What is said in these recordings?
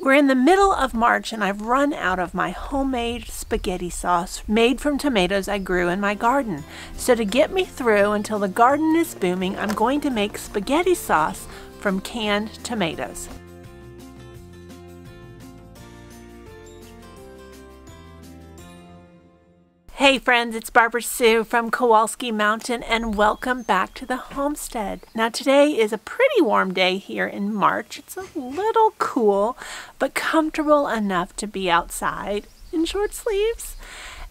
We're in the middle of March and I've run out of my homemade spaghetti sauce made from tomatoes I grew in my garden. So to get me through until the garden is booming, I'm going to make spaghetti sauce from canned tomatoes. Hey friends, it's Barbara Sue from Kowalski Mountain and welcome back to the homestead. Now today is a pretty warm day here in March. It's a little cool, but comfortable enough to be outside in short sleeves.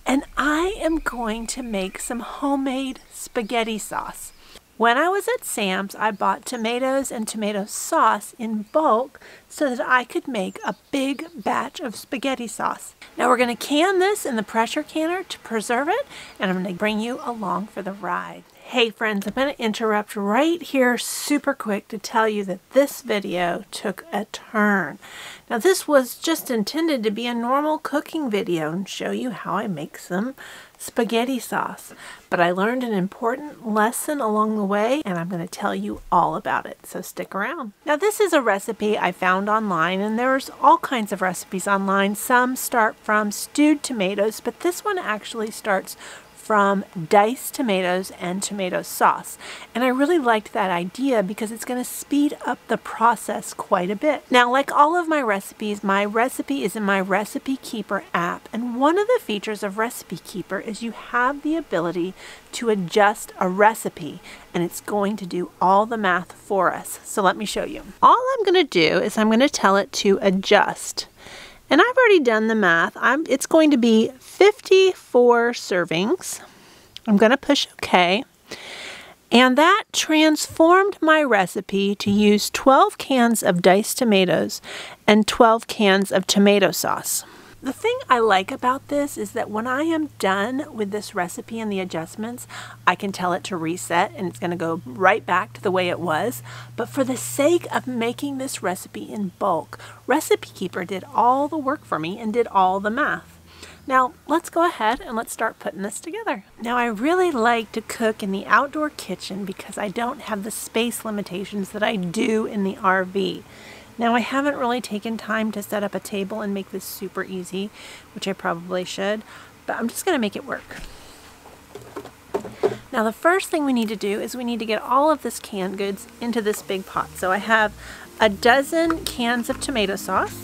And I am going to make some homemade spaghetti sauce. When I was at Sam's, I bought tomatoes and tomato sauce in bulk so that I could make a big batch of spaghetti sauce. Now we're going to can this in the pressure canner to preserve it, and I'm going to bring you along for the ride. Hey friends, I'm going to interrupt right here super quick to tell you that this video took a turn. Now this was just intended to be a normal cooking video and show you how I make some spaghetti sauce, but I learned an important lesson along the way and I'm going to tell you all about it, so stick around. Now this is a recipe I found online, and there's all kinds of recipes online. Some start from stewed tomatoes, but this one actually starts from diced tomatoes and tomato sauce. And I really liked that idea because it's going to speed up the process quite a bit. Now, like all of my recipes, my recipe is in my Recipe Keeper app. And one of the features of Recipe Keeper is you have the ability to adjust a recipe, and it's going to do all the math for us. So let me show you. All I'm going to do is I'm going to tell it to adjust. And I've already done the math. It's going to be 54 servings. I'm going to push OK. And that transformed my recipe to use 12 cans of diced tomatoes and 12 cans of tomato sauce. The thing I like about this is that when I am done with this recipe and the adjustments, I can tell it to reset and it's going to go right back to the way it was. But for the sake of making this recipe in bulk, Recipe Keeper did all the work for me and did all the math. Now let's go ahead and let's start putting this together. Now I really like to cook in the outdoor kitchen because I don't have the space limitations that I do in the RV. Now I haven't really taken time to set up a table and make this super easy, which I probably should, but I'm just going to make it work. Now the first thing we need to do is we need to get all of this canned goods into this big pot. So I have a dozen cans of tomato sauce.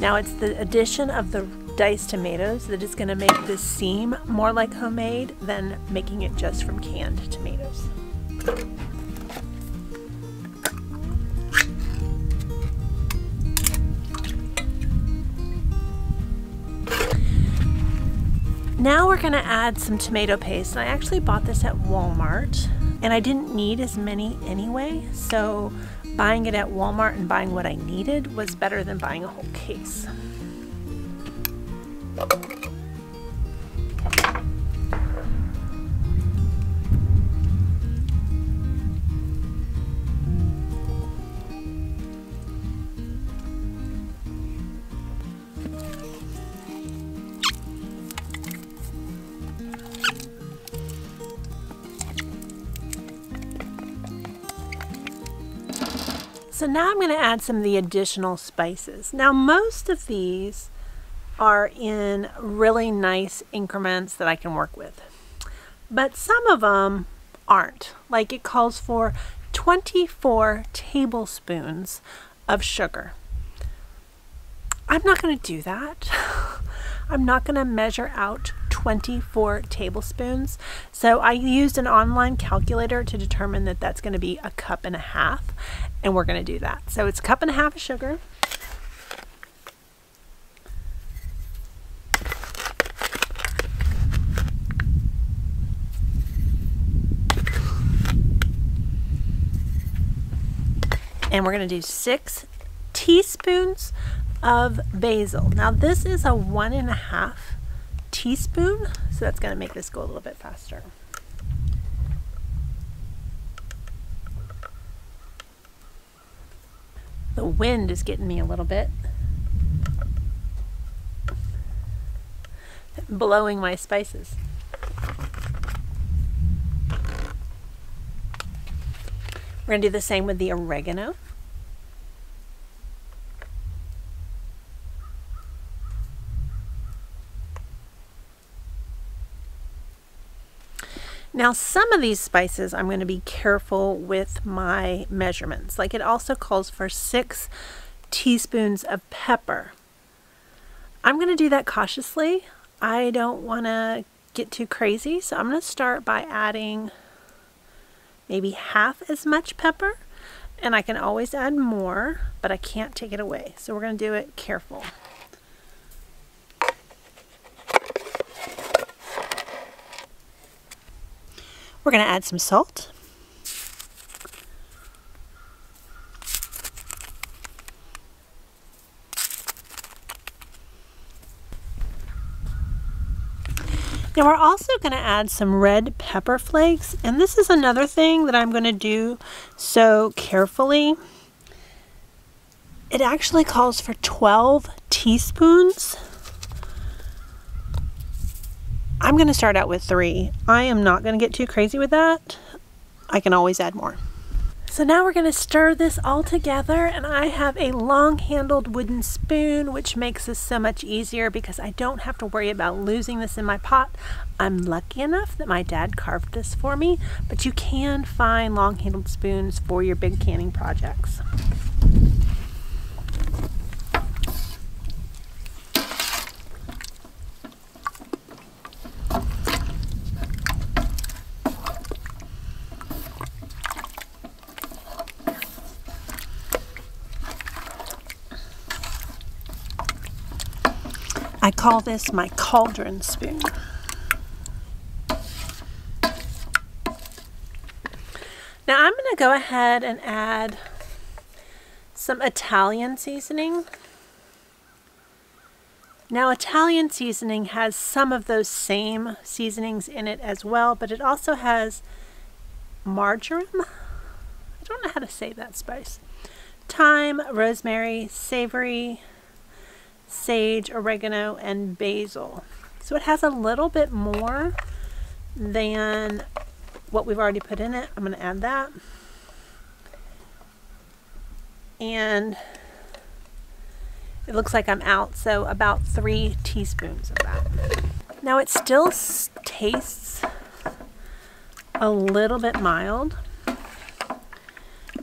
Now it's the addition of the diced tomatoes that is going to make this seem more like homemade than making it just from canned tomatoes. Now we're going to add some tomato paste, and I actually bought this at Walmart and I didn't need as many anyway, so buying it at Walmart and buying what I needed was better than buying a whole case. So now I'm going to add some of the additional spices. Now most of these are in really nice increments that I can work with, but some of them aren't. Like it calls for 24 tablespoons of sugar. I'm not going to do that. I'm not going to measure out 24 tablespoons. So I used an online calculator to determine that that's going to be a cup and a half, and we're going to do that. So it's a cup and a half of sugar. And we're going to do 6 teaspoons of basil. Now this is a 1.5 teaspoon, so that's going to make this go a little bit faster. The wind is getting me a little bit. blowing my spices. We're going to do the same with the oregano. Now, some of these spices, I'm going to be careful with my measurements. Like, it also calls for 6 teaspoons of pepper. I'm going to do that cautiously. I don't want to get too crazy, so I'm going to start by adding maybe half as much pepper, and I can always add more, but I can't take it away. So we're going to do it careful. We're going to add some salt. Now we're also going to add some red pepper flakes, and this is another thing that I'm going to do so carefully. It actually calls for 12 teaspoons. I'm going to start out with 3. I am not going to get too crazy with that. I can always add more. So now we're going to stir this all together, and I have a long-handled wooden spoon, which makes this so much easier because I don't have to worry about losing this in my pot. I'm lucky enough that my dad carved this for me, but you can find long-handled spoons for your big canning projects. I call this my cauldron spoon. Now I'm going to go ahead and add some Italian seasoning. Now Italian seasoning has some of those same seasonings in it as well, but it also has marjoram. I don't know how to say that spice. Thyme, rosemary, savory, sage, oregano, and basil. So it has a little bit more than what we've already put in it. I'm going to add that. And it looks like I'm out, so about 3 teaspoons of that. Now it still tastes a little bit mild,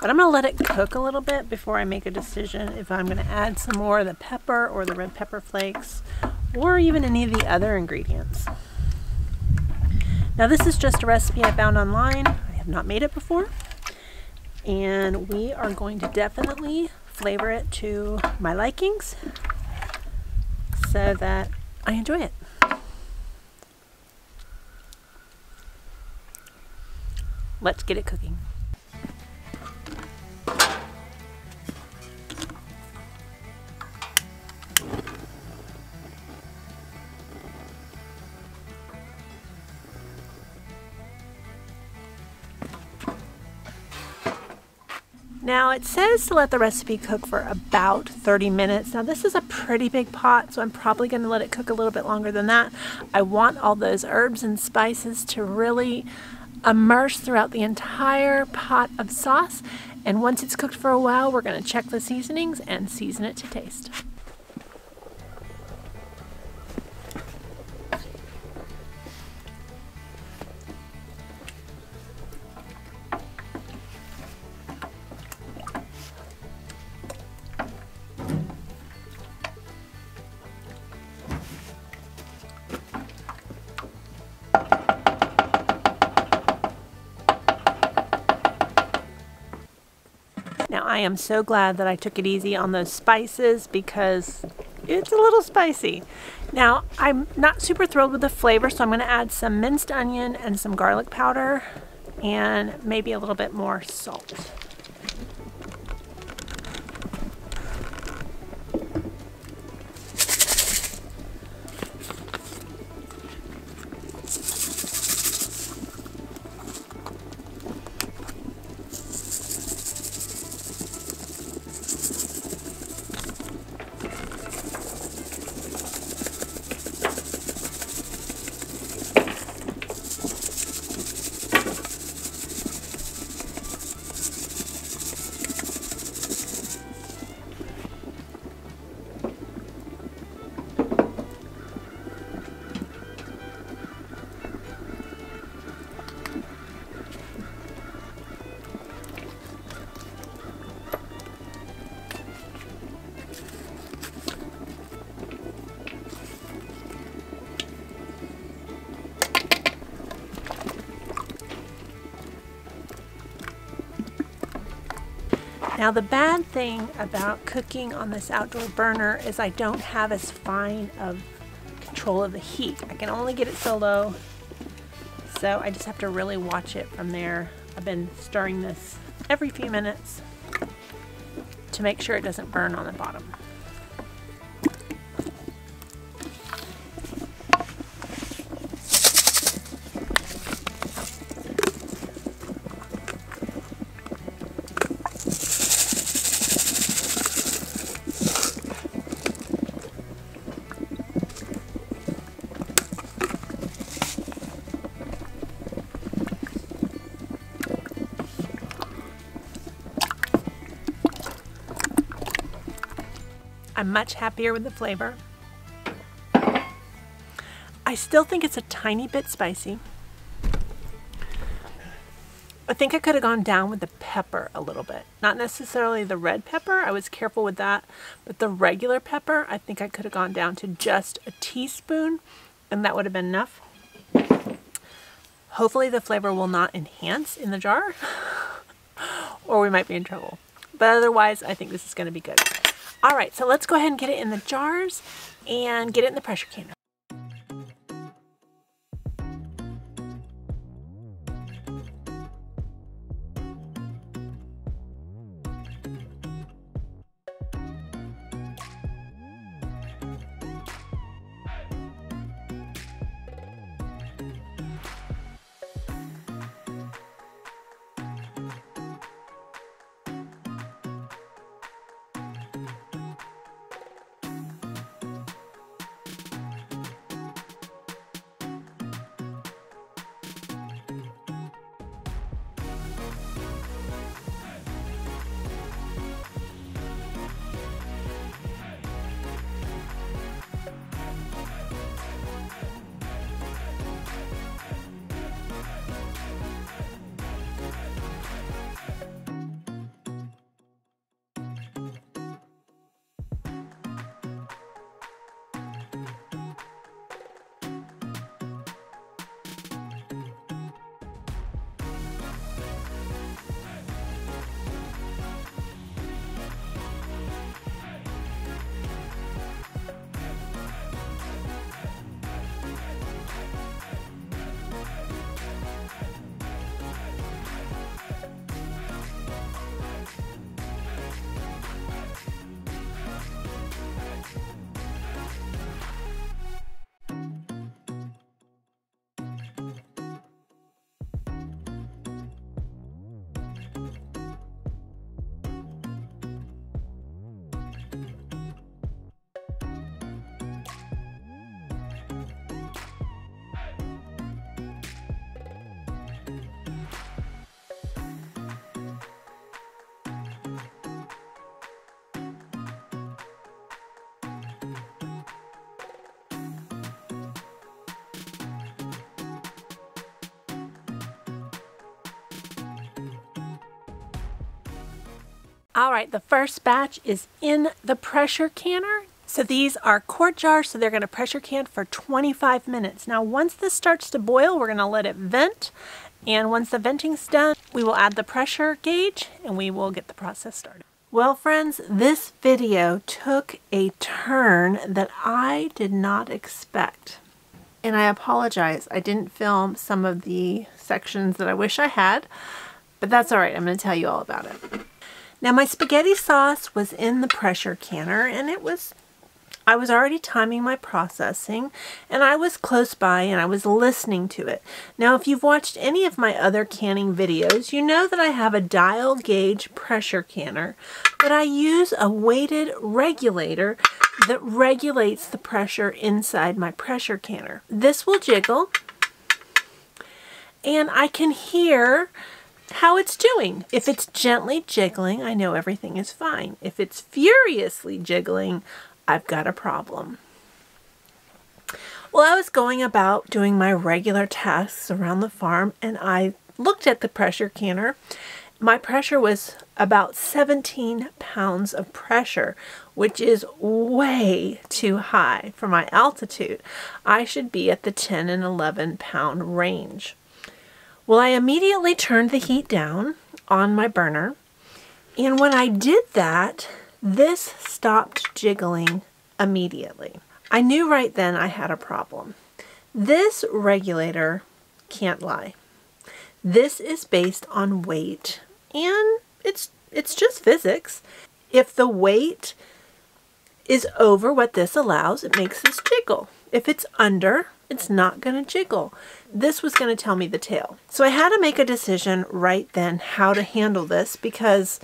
but I'm going to let it cook a little bit before I make a decision if I'm going to add some more of the pepper or the red pepper flakes or even any of the other ingredients. Now this is just a recipe I found online. I have not made it before, and we are going to definitely flavor it to my likings so that I enjoy it. Let's get it cooking. Now it says to let the recipe cook for about 30 minutes. Now this is a pretty big pot, so I'm probably going to let it cook a little bit longer than that. I want all those herbs and spices to really immerse throughout the entire pot of sauce. And once it's cooked for a while, we're going to check the seasonings and season it to taste. I am so glad that I took it easy on those spices because it's a little spicy. Now, I'm not super thrilled with the flavor, so I'm going to add some minced onion and some garlic powder and maybe a little bit more salt. Now the bad thing about cooking on this outdoor burner is I don't have as fine of control of the heat. I can only get it so low, so I just have to really watch it from there. I've been stirring this every few minutes to make sure it doesn't burn on the bottom. I'm much happier with the flavor. I still think it's a tiny bit spicy. I think I could have gone down with the pepper a little bit. Not necessarily the red pepper, I was careful with that, but the regular pepper, I think I could have gone down to just a teaspoon and that would have been enough. Hopefully the flavor will not enhance in the jar or we might be in trouble. But otherwise, I think this is going to be good. All right, so let's go ahead and get it in the jars and get it in the pressure canner. All right, the first batch is in the pressure canner. So these are quart jars, so they're gonna pressure can for 25 minutes. Now, once this starts to boil, we're gonna let it vent. And once the venting's done, we will add the pressure gauge and we will get the process started. Well, friends, this video took a turn that I did not expect. And I apologize, I didn't film some of the sections that I wish I had, but that's all right, I'm gonna tell you all about it. Now my spaghetti sauce was in the pressure canner and I was already timing my processing and I was close by and I was listening to it. Now if you've watched any of my other canning videos, you know that I have a dial gauge pressure canner, but I use a weighted regulator that regulates the pressure inside my pressure canner. This will jiggle and I can hear how it's doing. If it's gently jiggling, I know everything is fine. If it's furiously jiggling, I've got a problem. Well, I was going about doing my regular tasks around the farm and I looked at the pressure canner. My pressure was about 17 pounds of pressure, which is way too high for my altitude. I should be at the 10 and 11 pound range. Well, I immediately turned the heat down on my burner And when I did that, this stopped jiggling immediately. I knew right then I had a problem. This regulator can't lie. This is based on weight, and it's just physics. If the weight is over what this allows, it makes this jiggle. If it's under, it's not going to jiggle. This was going to tell me the tale. So I had to make a decision right then how to handle this, because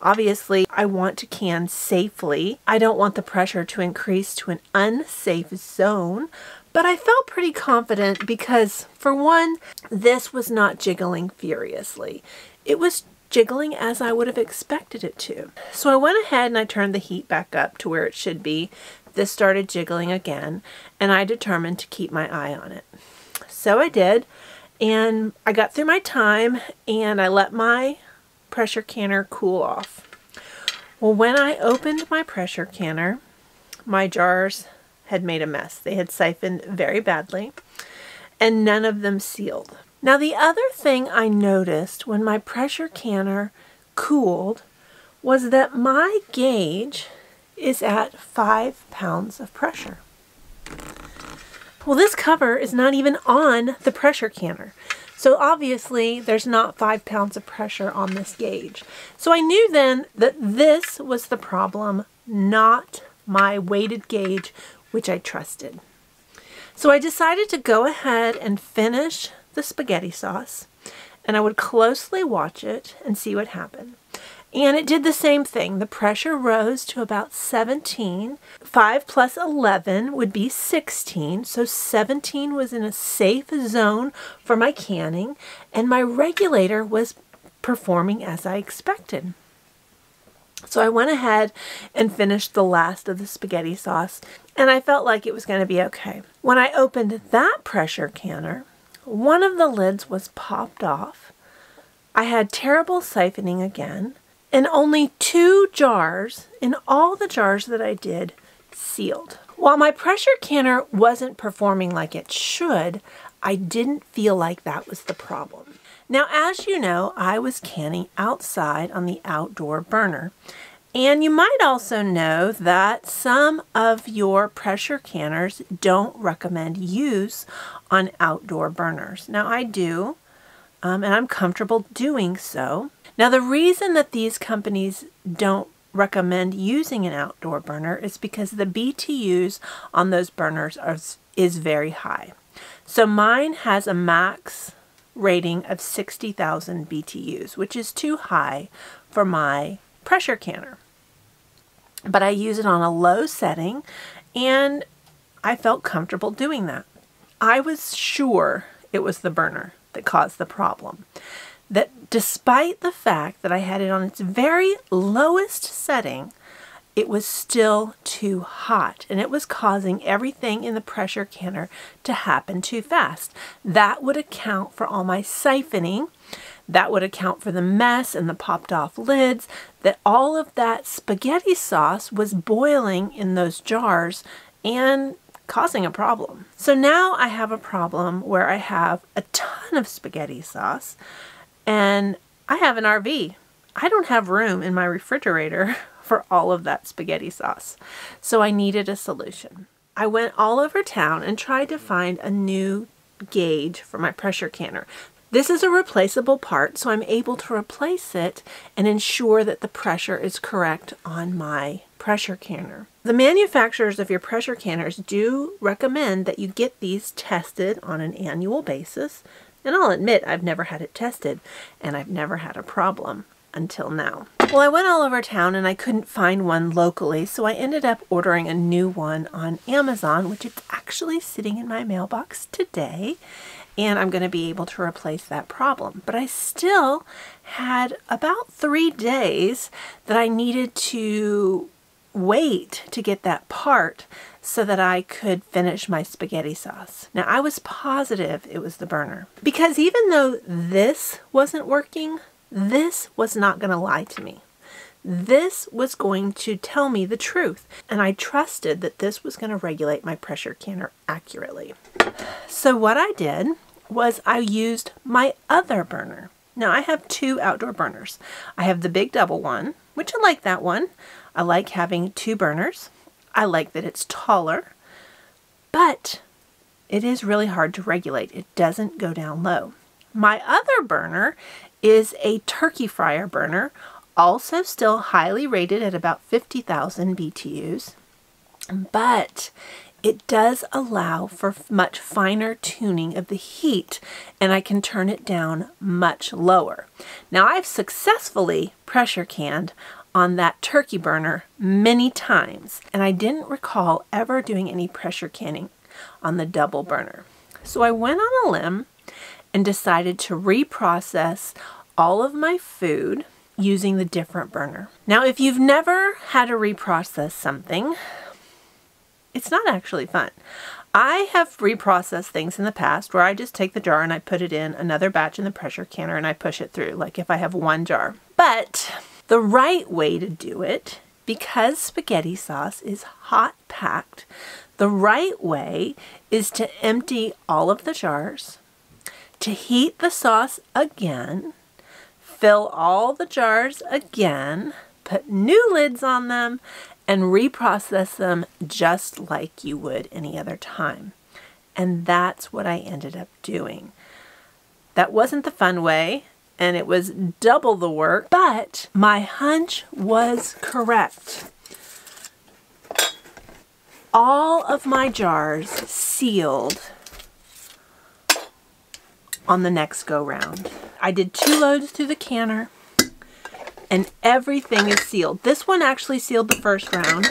obviously I want to can safely. I don't want the pressure to increase to an unsafe zone, but I felt pretty confident because, for one, this was not jiggling furiously. It was jiggling as I would have expected it to. So I went ahead and I turned the heat back up to where it should be. This started jiggling again, and I determined to keep my eye on it. So I did, and I got through my time, and I let my pressure canner cool off. Well, when I opened my pressure canner, my jars had made a mess. They had siphoned very badly, and none of them sealed. Now, the other thing I noticed when my pressure canner cooled was that my gauge is at 5 pounds of pressure. Well, this cover is not even on the pressure canner. So obviously there's not 5 pounds of pressure on this gauge. So I knew then that this was the problem, not my weighted gauge, which I trusted. So I decided to go ahead and finish the spaghetti sauce, and I would closely watch it and see what happened. And it did the same thing. The pressure rose to about 17. 5 plus 11 would be 16. So 17 was in a safe zone for my canning, and my regulator was performing as I expected. So I went ahead and finished the last of the spaghetti sauce, and I felt like it was going to be okay. When I opened that pressure canner, one of the lids was popped off. I had terrible siphoning again. And only 2 jars in all the jars that I did sealed. While my pressure canner wasn't performing like it should, I didn't feel like that was the problem. Now, as you know, I was canning outside on the outdoor burner. And you might also know that some of your pressure canners don't recommend use on outdoor burners. Now, I do, and I'm comfortable doing so. Now, the reason that these companies don't recommend using an outdoor burner is because the BTUs on those burners is very high. So mine has a max rating of 60,000 BTUs, which is too high for my pressure canner. But I use it on a low setting, and I felt comfortable doing that. I was sure it was the burner that caused the problem. That despite the fact that I had it on its very lowest setting, it was still too hot, and it was causing everything in the pressure canner to happen too fast. That would account for all my siphoning. That would account for the mess and the popped off lids, that all of that spaghetti sauce was boiling in those jars and causing a problem. So now I have a problem where I have a ton of spaghetti sauce, and I have an RV. I don't have room in my refrigerator for all of that spaghetti sauce. So I needed a solution. I went all over town and tried to find a new gauge for my pressure canner. This is a replaceable part, so I'm able to replace it and ensure that the pressure is correct on my pressure canner. The manufacturers of your pressure canners do recommend that you get these tested on an annual basis. And I'll admit, I've never had it tested, and I've never had a problem until now. Well, I went all over town and I couldn't find one locally, so I ended up ordering a new one on Amazon, which is actually sitting in my mailbox today, and I'm going to be able to replace that problem. But I still had about 3 days that I needed to wait to get that part so that I could finish my spaghetti sauce. Now, I was positive it was the burner, because even though this wasn't working, this was not going to lie to me. This was going to tell me the truth, and I trusted that this was going to regulate my pressure canner accurately. So what I did was I used my other burner. Now, I have 2 outdoor burners. I have the big double one, which I like that one. I like having two burners. I like that it's taller, but it is really hard to regulate. It doesn't go down low. My other burner is a turkey fryer burner, also still highly rated at about 50,000 BTUs, but it does allow for much finer tuning of the heat, and I can turn it down much lower. Now, I've successfully pressure canned on that turkey burner many times, and I didn't recall ever doing any pressure canning on the double burner. So I went on a limb and decided to reprocess all of my food using the different burner. Now, if you've never had to reprocess something, it's not actually fun. I have reprocessed things in the past where I just take the jar and I put it in another batch in the pressure canner and I push it through, like if I have one jar. But the right way to do it, because spaghetti sauce is hot packed, the right way is to empty all of the jars, to heat the sauce again, fill all the jars again, put new lids on them, and reprocess them just like you would any other time. And that's what I ended up doing. That wasn't the fun way, and it was double the work, but my hunch was correct. All of my jars sealed on the next go round. I did 2 loads through the canner, and everything is sealed. This one actually sealed the first round,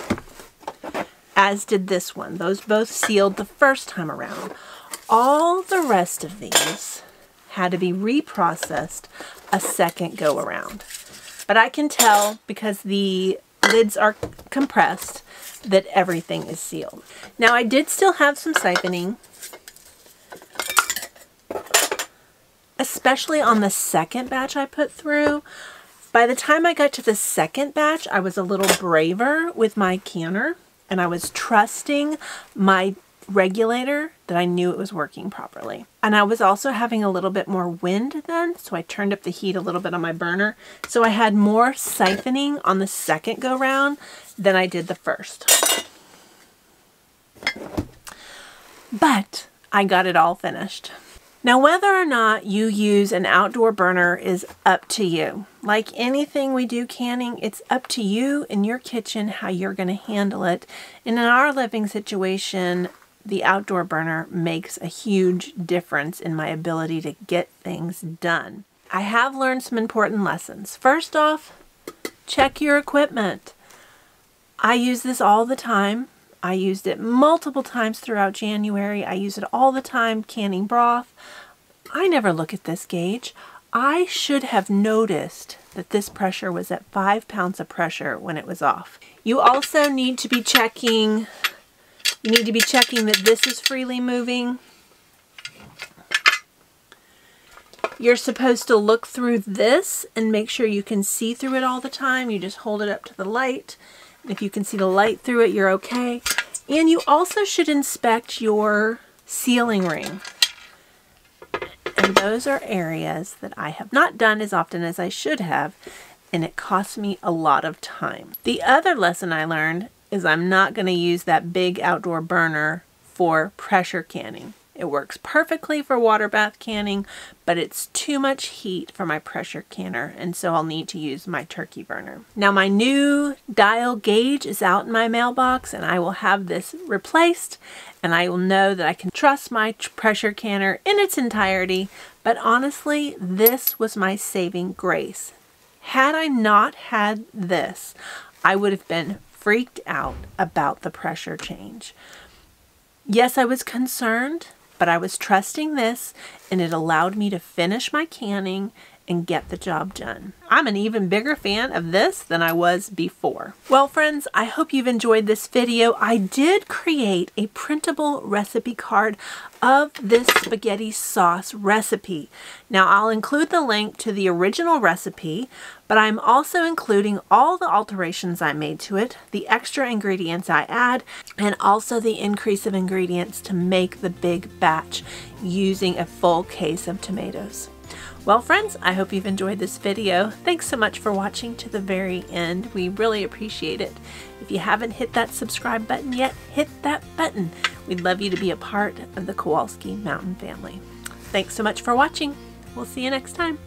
as did this one. Those both sealed the first time around. All the rest of these had to be reprocessed a second go around. But I can tell, because the lids are compressed, that everything is sealed. Now, I did still have some siphoning, especially on the second batch I put through. By the time I got to the second batch, I was a little braver with my canner, and I was trusting my regulator that I knew it was working properly. And I was also having a little bit more wind then, so I turned up the heat a little bit on my burner. So I had more siphoning on the second go round than I did the first. But I got it all finished. Now, whether or not you use an outdoor burner is up to you. Like anything we do canning, it's up to you in your kitchen how you're going to handle it. And in our living situation, the outdoor burner makes a huge difference in my ability to get things done. I have learned some important lessons. First off, check your equipment. I use this all the time. I used it multiple times throughout January. I use it all the time canning broth. I never look at this gauge. I should have noticed that this pressure was at 5 pounds of pressure when it was off. You also need to be checking, you need to be checking that this is freely moving. You're supposed to look through this and make sure you can see through it all the time. You just hold it up to the light. If you can see the light through it, you're okay. And you also should inspect your sealing ring. And those are areas that I have not done as often as I should have, and it cost me a lot of time. The other lesson I learned is I'm not going to use that big outdoor burner for pressure canning. It works perfectly for water bath canning, but it's too much heat for my pressure canner, and so I'll need to use my turkey burner. Now, my new dial gauge is out in my mailbox, and I will have this replaced, and I will know that I can trust my pressure canner in its entirety. But honestly, this was my saving grace. Had I not had this, I would have been freaked out about the pressure change. Yes, I was concerned, but I was trusting this, and it allowed me to finish my canning and get the job done. I'm an even bigger fan of this than I was before. Well, friends, I hope you've enjoyed this video. I did create a printable recipe card of this spaghetti sauce recipe. Now, I'll include the link to the original recipe, but I'm also including all the alterations I made to it, the extra ingredients I add, and also the increase of ingredients to make the big batch using a full case of tomatoes. Well friends, I hope you've enjoyed this video. Thanks so much for watching to the very end. We really appreciate it. If you haven't hit that subscribe button yet, hit that button. We'd love you to be a part of the Kowalski Mountain family. Thanks so much for watching. We'll see you next time.